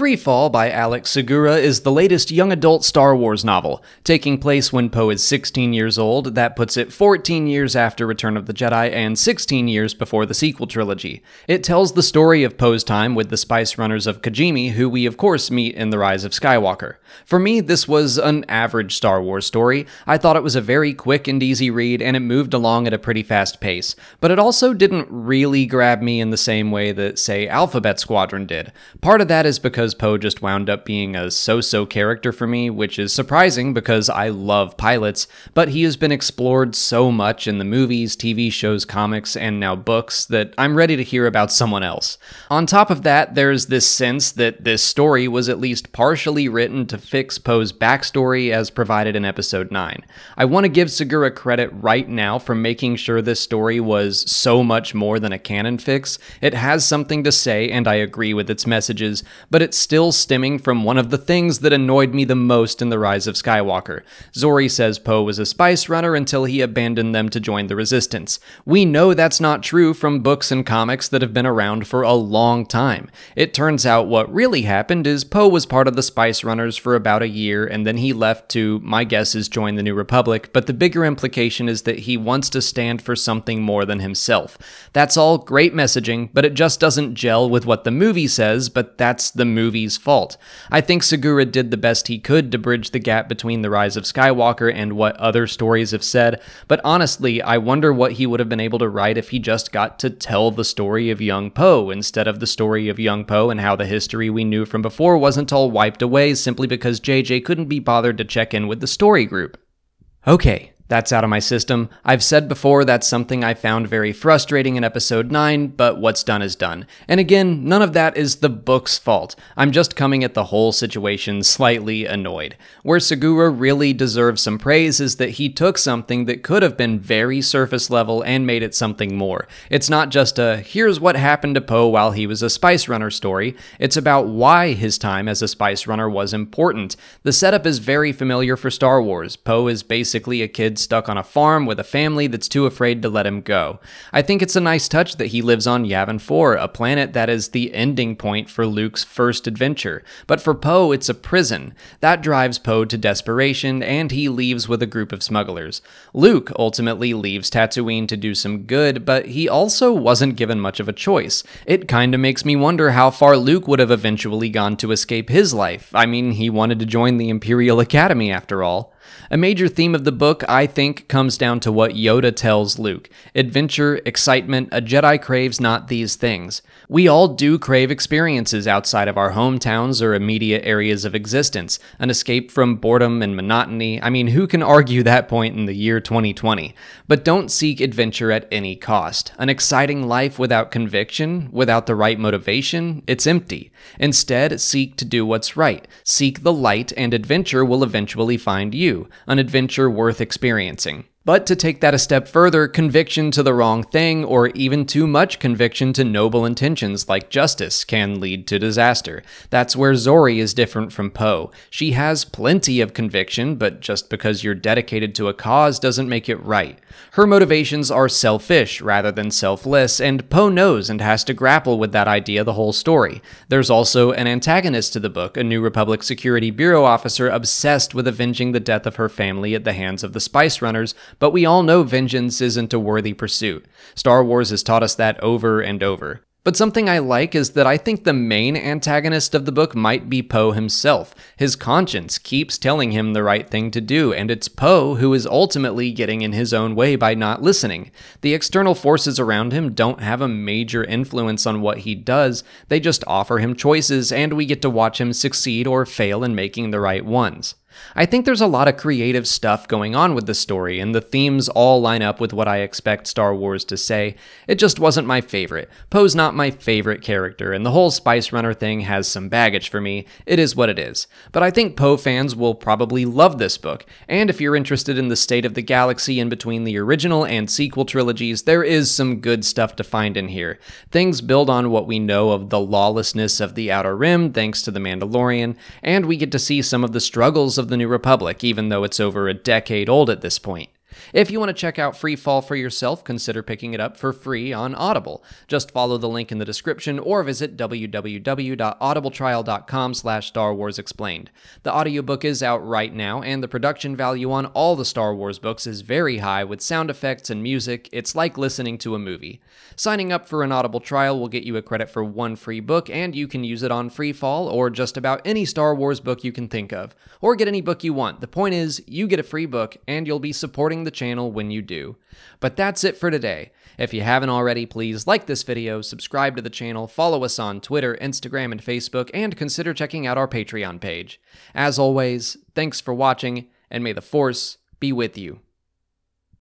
Free Fall by Alex Segura is the latest young adult Star Wars novel. Taking place when Poe is 16 years old, that puts it 14 years after Return of the Jedi and 16 years before the sequel trilogy. It tells the story of Poe's time with the Spice Runners of Kijimi, who we of course meet in The Rise of Skywalker. For me, this was an average Star Wars story. I thought it was a very quick and easy read, and it moved along at a pretty fast pace. But it also didn't really grab me in the same way that, say, Alphabet Squadron did. Part of that is because Poe just wound up being a so-so character for me, which is surprising because I love pilots, but he has been explored so much in the movies, TV shows, comics, and now books that I'm ready to hear about someone else. On top of that, there's this sense that this story was at least partially written to fix Poe's backstory as provided in Episode 9. I want to give Segura credit right now for making sure this story was so much more than a canon fix. It has something to say, and I agree with its messages, but it's still stemming from one of the things that annoyed me the most in The Rise of Skywalker. Zori says Poe was a spice runner until he abandoned them to join the Resistance. We know that's not true from books and comics that have been around for a long time. It turns out what really happened is Poe was part of the Spice Runners for about a year, and then he left to, my guess is, join the New Republic, but the bigger implication is that he wants to stand for something more than himself. That's all great messaging, but it just doesn't gel with what the movie says, but that's the movie's fault. I think Segura did the best he could to bridge the gap between The Rise of Skywalker and what other stories have said, but honestly, I wonder what he would have been able to write if he just got to tell the story of young Poe instead of the story of young Poe and how the history we knew from before wasn't all wiped away simply because JJ couldn't be bothered to check in with the story group. Okay. That's out of my system. I've said before that's something I found very frustrating in Episode 9, but what's done is done. And again, none of that is the book's fault. I'm just coming at the whole situation slightly annoyed. Where Segura really deserves some praise is that he took something that could have been very surface level and made it something more. It's not just a, here's what happened to Poe while he was a Spice Runner story, it's about why his time as a Spice Runner was important. The setup is very familiar for Star Wars. Poe is basically a kid stuck on a farm with a family that's too afraid to let him go. I think it's a nice touch that he lives on Yavin 4, a planet that is the ending point for Luke's first adventure, but for Poe it's a prison. That drives Poe to desperation, and he leaves with a group of smugglers. Luke ultimately leaves Tatooine to do some good, but he also wasn't given much of a choice. It kinda makes me wonder how far Luke would have eventually gone to escape his life. I mean, he wanted to join the Imperial Academy after all. A major theme of the book, I think, comes down to what Yoda tells Luke. Adventure, excitement, a Jedi craves not these things. We all do crave experiences outside of our hometowns or immediate areas of existence, an escape from boredom and monotony. I mean, who can argue that point in the year 2020? But don't seek adventure at any cost. An exciting life without conviction, without the right motivation, it's empty. Instead, seek to do what's right. Seek the light, and adventure will eventually find you. An adventure worth experiencing. But to take that a step further, conviction to the wrong thing, or even too much conviction to noble intentions like justice, can lead to disaster. That's where Zori is different from Poe. She has plenty of conviction, but just because you're dedicated to a cause doesn't make it right. Her motivations are selfish rather than selfless, and Poe knows and has to grapple with that idea the whole story. There's also an antagonist to the book, a New Republic Security Bureau officer obsessed with avenging the death of her family at the hands of the Spice Runners, but we all know vengeance isn't a worthy pursuit. Star Wars has taught us that over and over. But something I like is that I think the main antagonist of the book might be Poe himself. His conscience keeps telling him the right thing to do, and it's Poe who is ultimately getting in his own way by not listening. The external forces around him don't have a major influence on what he does, they just offer him choices, and we get to watch him succeed or fail in making the right ones. I think there's a lot of creative stuff going on with the story, and the themes all line up with what I expect Star Wars to say. It just wasn't my favorite. Poe's not my favorite character, and the whole Spice Runner thing has some baggage for me. It is what it is. But I think Poe fans will probably love this book, and if you're interested in the state of the galaxy in between the original and sequel trilogies, there is some good stuff to find in here. Things build on what we know of the lawlessness of the Outer Rim thanks to The Mandalorian, and we get to see some of the struggles of the New Republic, even though it's over a decade old at this point. If you want to check out Free Fall for yourself, consider picking it up for free on Audible. Just follow the link in the description or visit www.audibletrial.com/Star Wars Explained. The audiobook is out right now, and the production value on all the Star Wars books is very high with sound effects and music. It's like listening to a movie. Signing up for an Audible trial will get you a credit for one free book, and you can use it on Free Fall or just about any Star Wars book you can think of, or get any book you want. The point is, you get a free book, and you'll be supporting the channel when you do. But that's it for today. If you haven't already, please like this video, subscribe to the channel, follow us on Twitter, Instagram, and Facebook, and consider checking out our Patreon page. As always, thanks for watching, and may the Force be with you.